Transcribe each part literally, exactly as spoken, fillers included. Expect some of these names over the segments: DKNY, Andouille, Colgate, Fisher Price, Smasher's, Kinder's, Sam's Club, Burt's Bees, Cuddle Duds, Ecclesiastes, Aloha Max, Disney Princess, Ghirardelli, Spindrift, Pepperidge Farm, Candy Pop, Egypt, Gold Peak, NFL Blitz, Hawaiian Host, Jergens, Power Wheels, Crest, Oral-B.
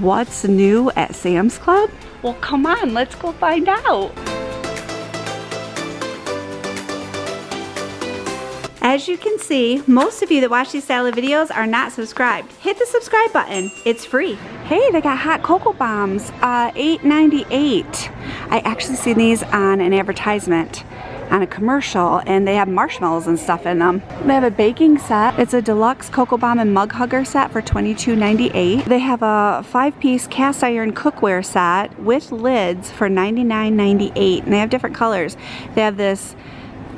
What's new at Sam's Club? Well, come on, let's go find out. As you can see, most of you that watch these style of videos are not subscribed. Hit the subscribe button, it's free. Hey, they got hot cocoa bombs, uh, eight ninety-eight. I actually seen these on an advertisement, on a commercial, and they have marshmallows and stuff in them. They have a baking set. It's a deluxe cocoa bomb and mug hugger set for twenty-two ninety-eight. They have a five-piece cast iron cookware set with lids for ninety-nine ninety-eight, and they have different colors. They have this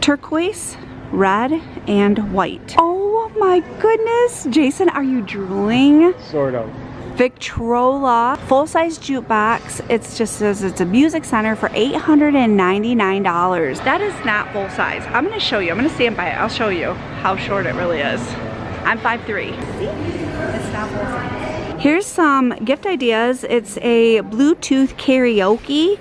turquoise, red, and white. Oh my goodness, Jason, are you drooling? Sort of. Victrola full-size jukebox. It's just says it's a music center for eight hundred ninety-nine dollars. That is not full-size. I'm gonna show you. I'm gonna stand by it. I'll show you how short it really is. I'm five three. See? It's not full-size. Here's some gift ideas. It's a Bluetooth karaoke,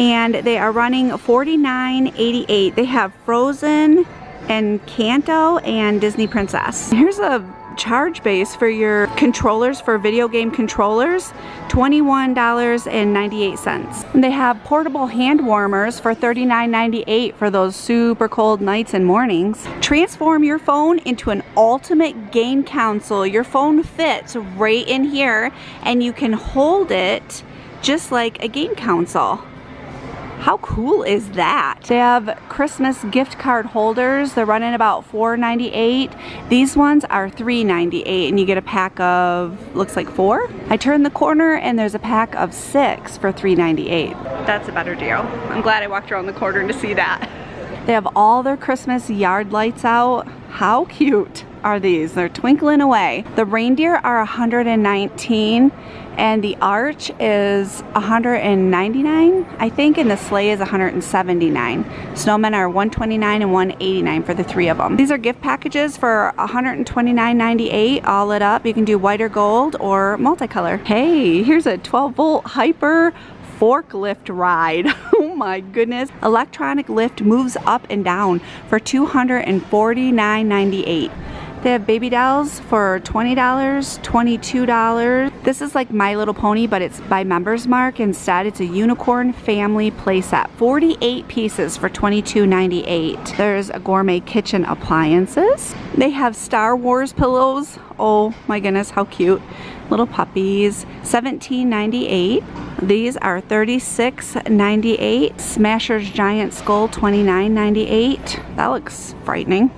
and they are running forty-nine eighty-eight. They have Frozen, Encanto, and Disney Princess. Here's a charge base for your controllers, for video game controllers, twenty-one ninety-eight. They have portable hand warmers for thirty-nine ninety-eight for those super cold nights and mornings. Transform your phone into an ultimate game console. Your phone fits right in here, and you can hold it just like a game console. How cool is that? They have Christmas gift card holders. They're running about four ninety-eight. These ones are three ninety-eight, and you get a pack of, looks like four. I turned the corner and there's a pack of six for three ninety-eight. That's a better deal. I'm glad I walked around the corner to see that. They have all their Christmas yard lights out. How cute are these? They're twinkling away. The reindeer are one hundred nineteen, and the arch is one hundred ninety-nine, I think, and the sleigh is one hundred seventy-nine. Snowmen are one twenty-nine and one eighty-nine for the three of them. These are gift packages for one hundred twenty-nine ninety-eight, all lit up. You can do white or gold or multicolor. Hey, here's a twelve volt hyper forklift ride. Oh my goodness. Electronic lift moves up and down for two hundred forty-nine ninety-eight. They have baby dolls for twenty dollars, twenty-two dollars. This is like My Little Pony, but it's by Members Mark instead. It's a unicorn family playset. forty-eight pieces for twenty-two ninety-eight. There's a gourmet kitchen appliances. They have Star Wars pillows. Oh my goodness, how cute. Little puppies, seventeen ninety-eight. These are thirty-six ninety-eight. Smasher's giant skull, twenty-nine ninety-eight. That looks frightening.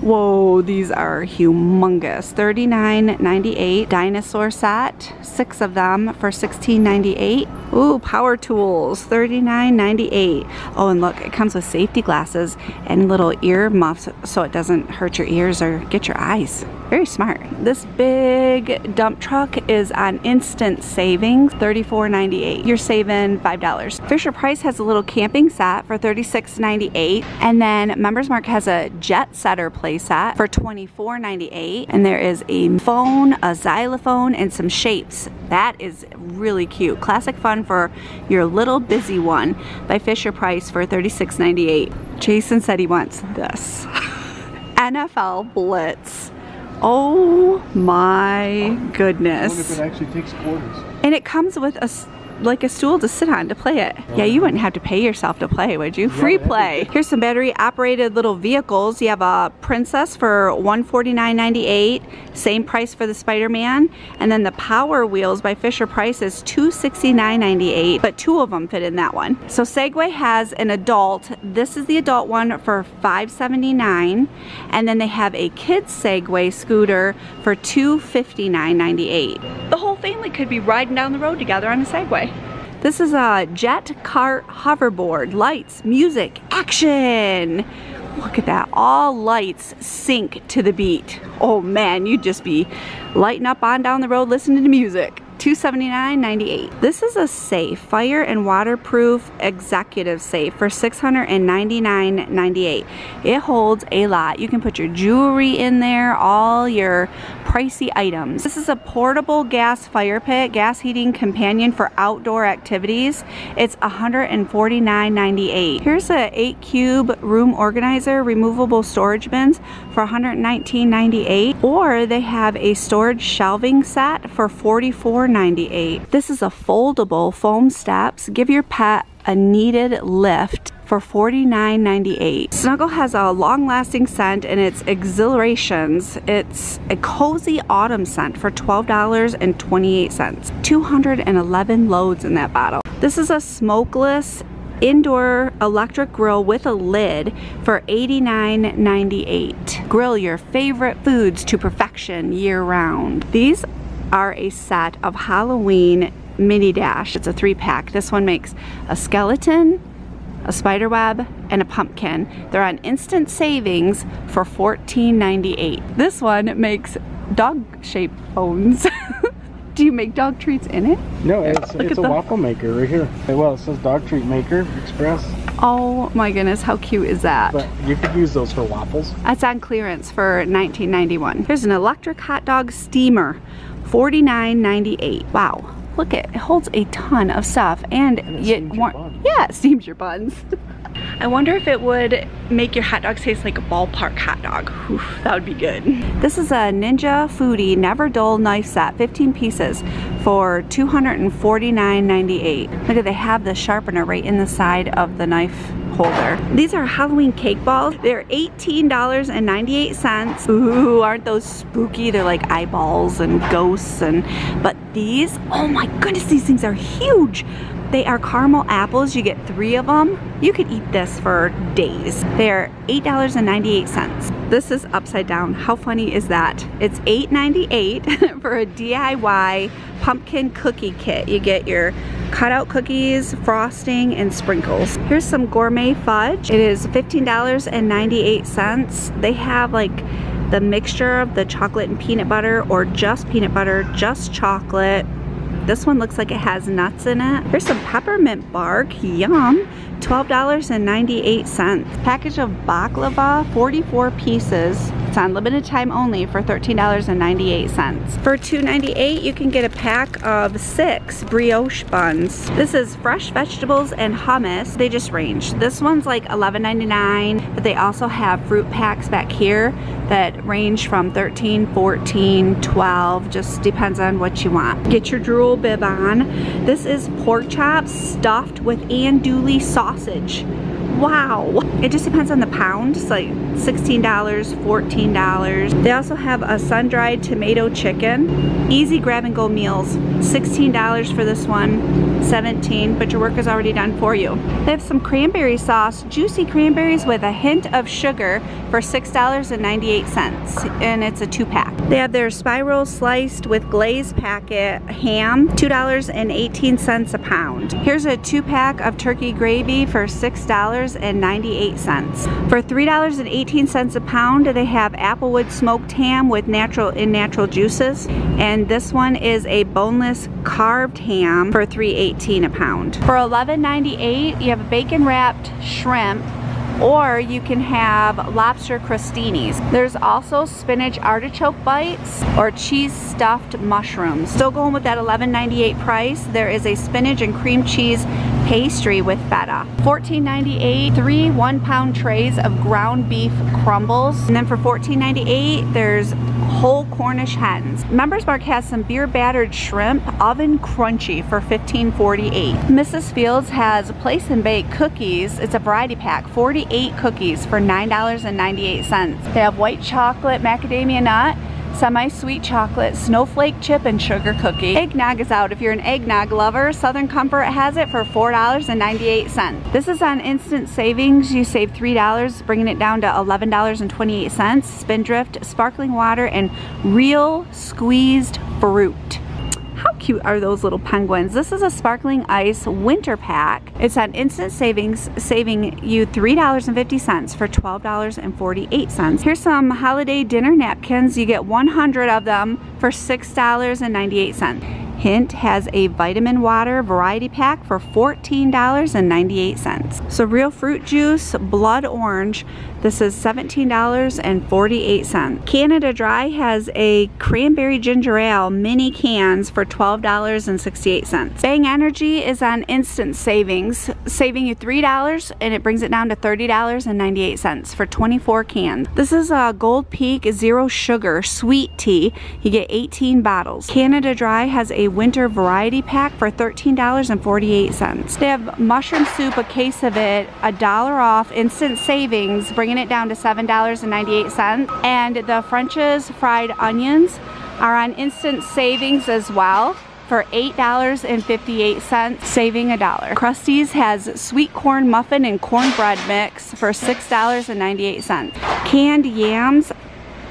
Whoa, these are humongous. thirty-nine ninety-eight. Dinosaur set, six of them for sixteen ninety-eight. Ooh, power tools, thirty-nine ninety-eight. Oh, and look, it comes with safety glasses and little ear muffs so it doesn't hurt your ears or get your eyes. Very smart. This big dump truck is on instant savings, thirty-four ninety-eight. You're saving five dollars. Fisher Price has a little camping set for thirty-six ninety-eight, and then Members Mark has a jet setter play set for twenty-four ninety-eight, and there is a phone, a xylophone, and some shapes. That is really cute. Classic fun for your little busy one by Fisher Price for thirty-six ninety-eight. Jason said he wants this. N F L Blitz. Oh my goodness. I wonder if it actually takes quarters. And it comes with a, like a stool to sit on to play it. Yeah, you wouldn't have to pay yourself to play, would you? Yeah, free play. Here's some battery operated little vehicles. You have a Princess for one forty-nine ninety-eight, same price for the Spider-Man, and then the Power Wheels by Fisher Price is two sixty-nine ninety-eight, but two of them fit in that one. So Segway has an adult. This is the adult one for five seventy-nine, and then they have a kids Segway scooter for two fifty-nine ninety-eight. The whole family could be riding down the road together on a Segway. This is a jet cart hoverboard, lights, music, action. Look at that, all lights sync to the beat. Oh man, you'd just be lighting up on down the road listening to music. two seventy-nine ninety-eight. This is a safe, fire and waterproof executive safe for six ninety-nine ninety-eight. It holds a lot. You can put your jewelry in there, all your pricey items. This is a portable gas fire pit, gas heating companion for outdoor activities. It's one forty-nine ninety-eight. Here's a eight cube room organizer, removable storage bins for one nineteen ninety-eight, or they have a storage shelving set for forty-four ninety-eight. four ninety-eight. This is a foldable foam steps. Give your pet a needed lift for forty-nine ninety-eight. Snuggle has a long-lasting scent and it's Exhilarations. It's a cozy autumn scent for twelve dollars and twenty-eight cents. two hundred eleven loads in that bottle. This is a smokeless indoor electric grill with a lid for eighty-nine ninety-eight. Grill your favorite foods to perfection year-round. These are a set of Halloween mini dash. It's a three-pack. This one makes a skeleton, a spider web, and a pumpkin. They're on instant savings for fourteen ninety-eight. This one makes dog-shaped bones. Do you make dog treats in it? No, it's, it's a the... waffle maker right here. Well, it says Dog Treat Maker Express. Oh my goodness, how cute is that? But you could use those for waffles. That's on clearance for nineteen ninety-one. Here's an electric hot dog steamer, forty-nine ninety-eight. Wow, look at it, holds a ton of stuff. And, and it steams your buns. Yeah, it steams your buns. I wonder if it would make your hot dog taste like a ballpark hot dog. Oof, that would be good. This is a Ninja Foodie Never Dull knife set, fifteen pieces for two forty-nine ninety-eight. Look at, they have the sharpener right in the side of the knife holder. These are Halloween cake balls. They're eighteen ninety-eight. Ooh, aren't those spooky? They're like eyeballs and ghosts, and but these, oh my goodness, these things are huge. They are caramel apples. You get three of them. You could eat this for days. They're eight ninety-eight. This is upside down. How funny is that? It's eight ninety-eight for a D I Y pumpkin cookie kit. You get your cutout cookies, frosting, and sprinkles. Here's some gourmet fudge. It is fifteen ninety-eight. They have like the mixture of the chocolate and peanut butter, or just peanut butter, just chocolate. This one looks like it has nuts in it. Here's some peppermint bark, yum, twelve ninety-eight. Package of baklava, forty-four pieces. It's on limited time only for thirteen ninety-eight. For two ninety-eight, you can get a pack of six brioche buns. This is fresh vegetables and hummus. They just range. This one's like eleven ninety-nine, but they also have fruit packs back here that range from thirteen, fourteen, twelve, just depends on what you want. Get your drool bib on. This is pork chops stuffed with andouille sausage. Wow. It just depends on the pound. It's like sixteen dollars, fourteen dollars. They also have a sun-dried tomato chicken. Easy grab-and-go meals. sixteen dollars for this one, seventeen dollars, but your work is already done for you. They have some cranberry sauce, juicy cranberries with a hint of sugar for six ninety-eight, and it's a two-pack. They have their spiral sliced with glaze packet ham, two eighteen a pound. Here's a two-pack of turkey gravy for six dollars. And ninety-eight cents. For three eighteen a pound, they have applewood smoked ham with natural in natural juices, and this one is a boneless carved ham for three eighteen a pound. For eleven ninety-eight, you have a bacon wrapped shrimp, or you can have lobster crostinis. There's also spinach artichoke bites or cheese stuffed mushrooms. Still going with that eleven ninety-eight price, there is a spinach and cream cheese pastry with feta. fourteen ninety-eight, three one-pound trays of ground beef crumbles. And then for fourteen ninety-eight, there's whole Cornish hens. Members Mark has some beer battered shrimp, oven crunchy for fifteen forty-eight. Missus Fields has place and bake cookies. It's a variety pack, forty-eight cookies for nine ninety-eight. They have white chocolate, macadamia nut, semi-sweet chocolate, snowflake chip, and sugar cookie. Eggnog is out. If you're an eggnog lover, Southern Comfort has it for four ninety-eight. This is on instant savings. You save three dollars, bringing it down to eleven twenty-eight. Spindrift, sparkling water, and real squeezed fruit. How cute are those little penguins? This is a Sparkling Ice winter pack. It's on instant savings, saving you three fifty for twelve forty-eight. Here's some holiday dinner napkins. You get one hundred of them for six ninety-eight. Hint has a vitamin water variety pack for fourteen ninety-eight. So real fruit juice, blood orange, this is seventeen forty-eight. Canada Dry has a cranberry ginger ale mini cans for twelve sixty-eight. Bang Energy is on instant savings, saving you three dollars, and it brings it down to thirty ninety-eight for twenty-four cans. This is a Gold Peak Zero Sugar Sweet Tea. You get eighteen bottles. Canada Dry has a a winter variety pack for thirteen dollars and forty-eight cents. They have mushroom soup, a case of it, a dollar off, instant savings, bringing it down to seven dollars and ninety-eight cents. And the French's fried onions are on instant savings as well, for eight dollars and fifty-eight cents, saving a dollar. Crusty's has sweet corn muffin and cornbread mix for six dollars and ninety-eight cents. Canned yams,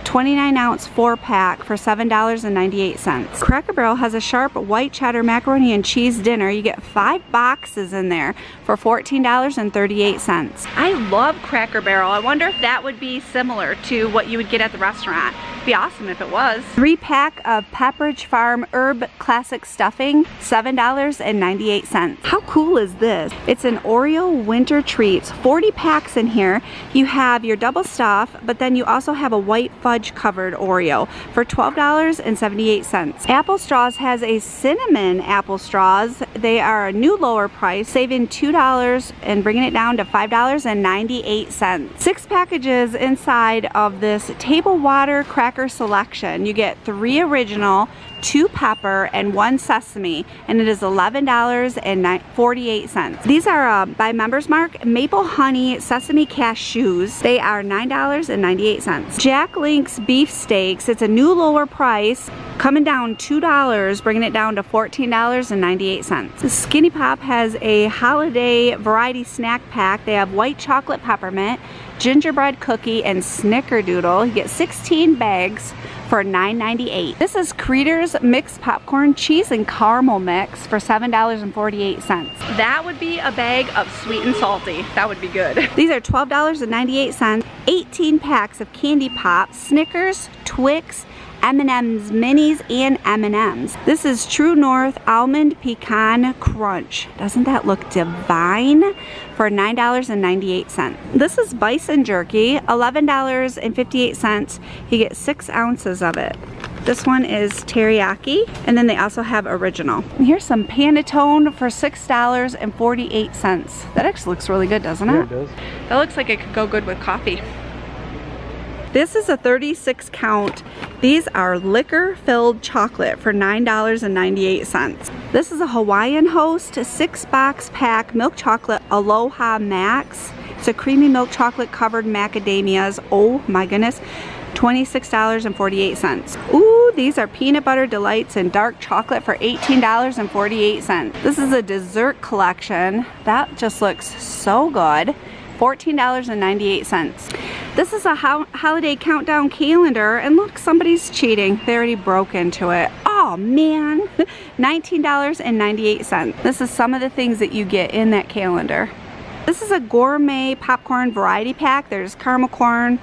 twenty-nine ounce four pack for seven dollars and ninety-eight cents. Cracker Barrel has a sharp white cheddar macaroni and cheese dinner. You get five boxes in there for fourteen dollars and thirty-eight cents. I love Cracker Barrel. I wonder if that would be similar to what you would get at the restaurant. It'd be awesome if it was. Three pack of Pepperidge Farm herb classic stuffing, seven dollars and ninety-eight cents. How cool is this? It's an Oreo winter treats, forty packs in here. You have your double stuff, but then you also have a white fudge covered Oreo for twelve dollars and seventy-eight cents. Apple Straws has a cinnamon apple straws. They are a new lower price, saving two dollars and bringing it down to five dollars and ninety-eight cents. Six packages inside of this table water cracker selection. You get three original, two pepper, and one sesame, and it is eleven dollars and forty-eight cents. These are uh, by Members Mark, maple honey sesame cashews. They are nine dollars and ninety-eight cents. Jack Link's beef steaks, it's a new lower price, coming down two dollars, bringing it down to fourteen dollars and ninety-eight cents. Skinny Pop has a holiday variety snack pack. They have white chocolate peppermint, gingerbread cookie, and snickerdoodle. You get sixteen bags for nine ninety-eight. This is Creeder's mixed popcorn cheese and caramel mix for seven dollars and forty-eight cents. That would be a bag of sweet and salty. That would be good. These are twelve dollars and ninety-eight cents. eighteen packs of candy pop, Snickers, Twix, M and M's minis, and M and M's. This is True North Almond Pecan Crunch. Doesn't that look divine? For nine dollars and ninety-eight cents. This is bison jerky, eleven dollars and fifty-eight cents. You get six ounces of it. This one is teriyaki, and then they also have original. And here's some panettone for six dollars and forty-eight cents. That actually looks really good, doesn't it? Yeah, it does. That looks like it could go good with coffee. This is a thirty-six count. These are liquor filled chocolate for nine dollars and ninety-eight cents. This is a Hawaiian Host six box pack milk chocolate Aloha Max. It's a creamy milk chocolate covered macadamias. Oh my goodness. twenty-six dollars and forty-eight cents. Ooh, these are peanut butter delights and dark chocolate for eighteen dollars and forty-eight cents. This is a dessert collection. That just looks so good. fourteen dollars and ninety-eight cents. This is a ho holiday countdown calendar, and look, somebody's cheating. They already broke into it. Oh man, nineteen dollars and ninety-eight cents. This is some of the things that you get in that calendar. This is a gourmet popcorn variety pack. There's caramel corn,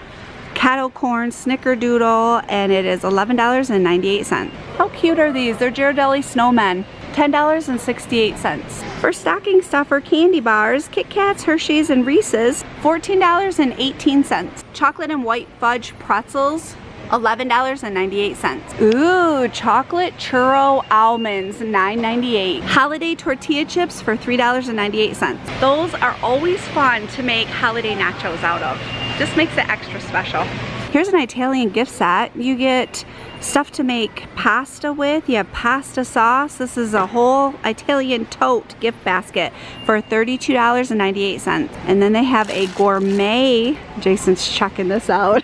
kettle corn, snickerdoodle, and it is eleven dollars and ninety-eight cents. How cute are these? They're Ghirardelli snowmen. ten dollars and sixty-eight cents. For stocking stuffer candy bars, Kit Kats, Hershey's, and Reese's, fourteen dollars and eighteen cents. Chocolate and white fudge pretzels, eleven dollars and ninety-eight cents. Ooh, chocolate churro almonds, nine ninety-eight. Holiday tortilla chips for three dollars and ninety-eight cents. Those are always fun to make holiday nachos out of. Just makes it extra special. Here's an Italian gift set. You get stuff to make pasta with. You have pasta sauce. This is a whole Italian tote gift basket for thirty-two dollars and ninety-eight cents. And then they have a gourmet, Jason's checking this out,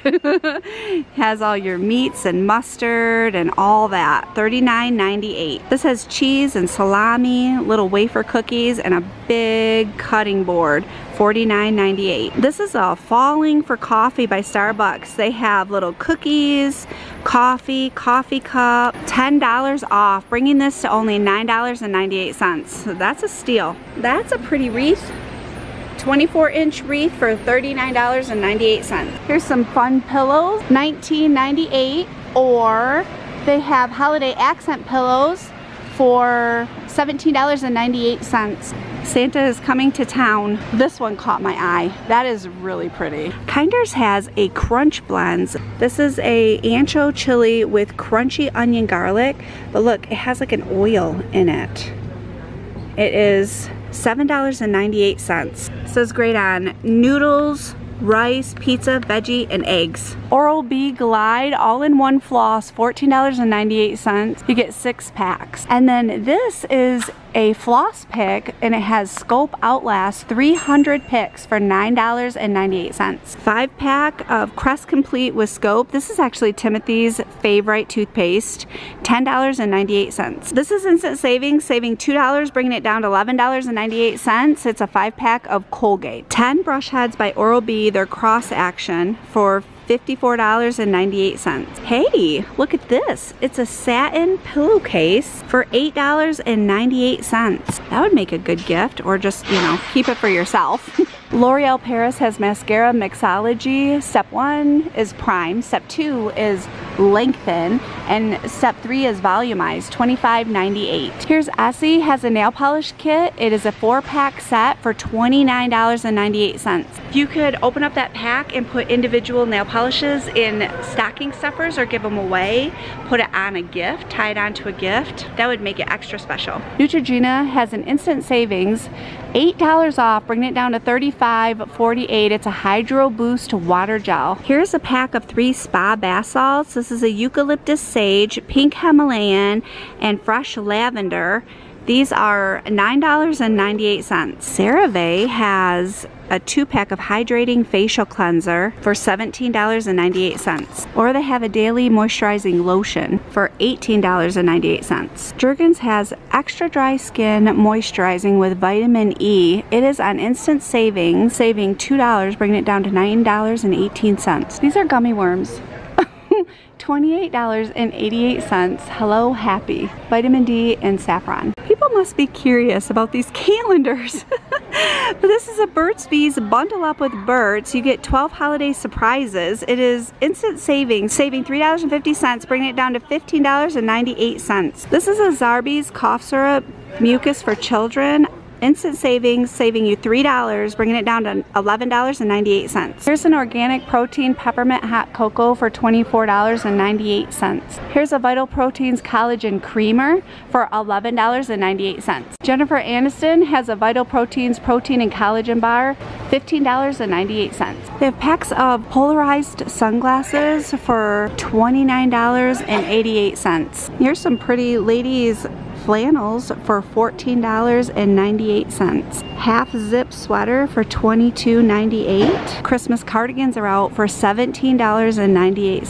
has all your meats and mustard and all that, thirty-nine ninety-eight. This has cheese and salami, little wafer cookies, and a big cutting board, forty-nine ninety-eight. This is a Falling for Coffee by Starbucks. They have little cookies, coffee, coffee cup, ten dollars off, bringing this to only nine dollars and ninety-eight cents. So that's a steal. That's a pretty wreath. twenty-four inch wreath for thirty-nine dollars and ninety-eight cents. Here's some fun pillows, nineteen ninety-eight, or they have holiday accent pillows for seventeen dollars and ninety-eight cents. Santa is coming to town. This one caught my eye. That is really pretty. Kinder's has a Crunch Blends. This is a ancho chili with crunchy onion garlic, but look, it has like an oil in it. It is seven dollars and ninety-eight cents. Says great on noodles, rice, pizza, veggie, and eggs. Oral-B Glide all-in-one floss, fourteen ninety-eight. You get six packs. And then this is a floss pick, and it has Scope Outlast three hundred picks for nine ninety-eight. Five pack of Crest Complete with Scope. This is actually Timothy's favorite toothpaste, ten ninety-eight. This is instant savings, saving two dollars, bringing it down to eleven ninety-eight. It's a five pack of Colgate. ten brush heads by Oral-B, their cross action, for fifty-four ninety-eight. Hey, look at this. It's a satin pillowcase for eight ninety-eight. That would make a good gift, or just, you know, keep it for yourself. L'Oreal Paris has mascara mixology. Step one is prime, step two is lengthen, and step three is volumize, twenty-five ninety-eight. Here's Essie, has a nail polish kit. It is a four pack set for twenty-nine ninety-eight. You could open up that pack and put individual nail polishes in stocking stuffers or give them away, put it on a gift, tie it onto a gift. That would make it extra special. Neutrogena has an instant savings, eight dollars off, bringing it down to thirty-five forty-eight. It's a Hydro Boost water gel. Here's a pack of three spa bath salts. This is a eucalyptus sage, pink Himalayan, and fresh lavender. These are nine ninety-eight. CeraVe has a two pack of hydrating facial cleanser for seventeen ninety-eight. Or they have a daily moisturizing lotion for eighteen ninety-eight. Jergens has extra dry skin moisturizing with vitamin E. It is on instant savings, saving two dollars, bringing it down to nine eighteen. These are gummy worms. twenty-eight eighty-eight. Hello Happy. Vitamin D and saffron. People must be curious about these calendars. But this is a Burt's Bees Bundle Up with Burt's. You get twelve holiday surprises. It is instant savings, saving three fifty, bringing it down to fifteen ninety-eight. This is a Zarbee's cough syrup mucus for children. Instant savings, saving you three dollars, bringing it down to eleven ninety-eight. Here's an organic protein peppermint hot cocoa for twenty-four ninety-eight. Here's a Vital Proteins collagen creamer for eleven ninety-eight. Jennifer Aniston has a Vital Proteins protein and collagen bar, fifteen ninety-eight. They have packs of polarized sunglasses for twenty-nine eighty-eight. Here's some pretty ladies flannels for fourteen ninety-eight. Half zip sweater for twenty-two ninety-eight. Christmas cardigans are out for seventeen ninety-eight.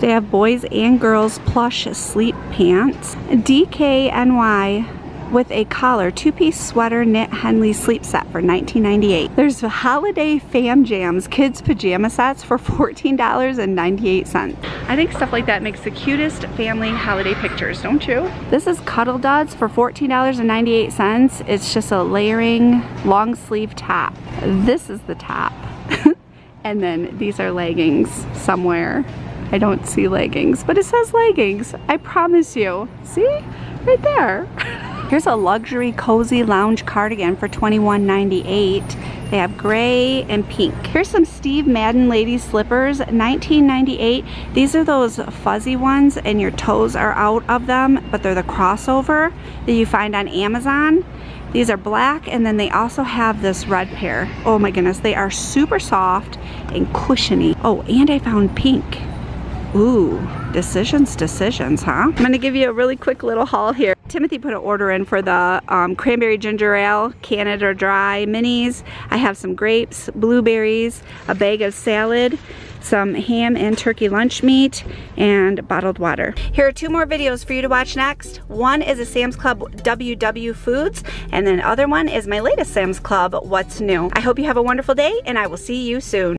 They have boys and girls plush sleep pants. D K N Y with a collar, two-piece sweater knit Henley sleep set for nineteen ninety-eight. There's holiday fam jams, kids pajama sets for fourteen ninety-eight. I think stuff like that makes the cutest family holiday pictures, don't you? This is Cuddle Duds for fourteen ninety-eight. It's just a layering long sleeve top. This is the top. And then these are leggings somewhere. I don't see leggings, but it says leggings. I promise you. See? Right there. Here's a luxury cozy lounge cardigan for twenty-one ninety-eight. They have gray and pink. Here's some Steve Madden ladies slippers, nineteen ninety-eight. These are those fuzzy ones and your toes are out of them, but they're the crossover that you find on Amazon. These are black, and then they also have this red pair. Oh my goodness, they are super soft and cushiony. Oh, and I found pink. Ooh, decisions, decisions, huh? I'm gonna give you a really quick little haul here. Timothy put an order in for the um, cranberry ginger ale, Canada Dry minis. I have some grapes, blueberries, a bag of salad, some ham and turkey lunch meat, and bottled water. Here are two more videos for you to watch next. One is a Sam's Club W W Foods, and then the other one is my latest Sam's Club What's New. I hope you have a wonderful day, and I will see you soon.